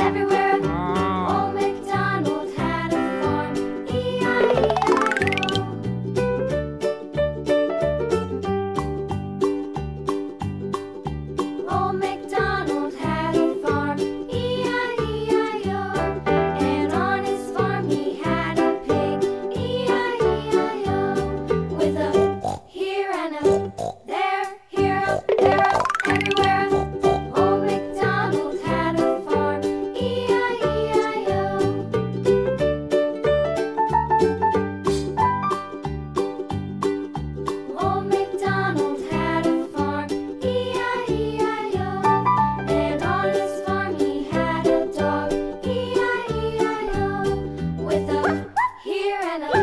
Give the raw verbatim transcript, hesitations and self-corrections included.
Everywhere.